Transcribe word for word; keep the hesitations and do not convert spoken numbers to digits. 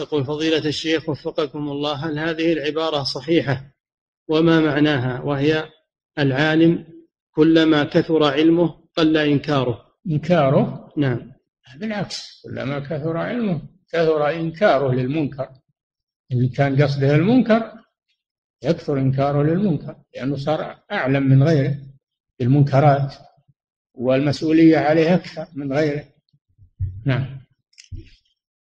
يقول فضيلة الشيخ وفقكم الله، هل هذه العبارة صحيحة وما معناها، وهي العالم كلما كثر علمه قل إنكاره؟ إنكاره؟ نعم، بالعكس، كلما كثر علمه كثر إنكاره للمنكر. إن كان قصده المنكر يكثر إنكاره للمنكر، لأنه صار أعلم من غيره بالمنكرات والمسؤولية عليه أكثر من غيره. نعم.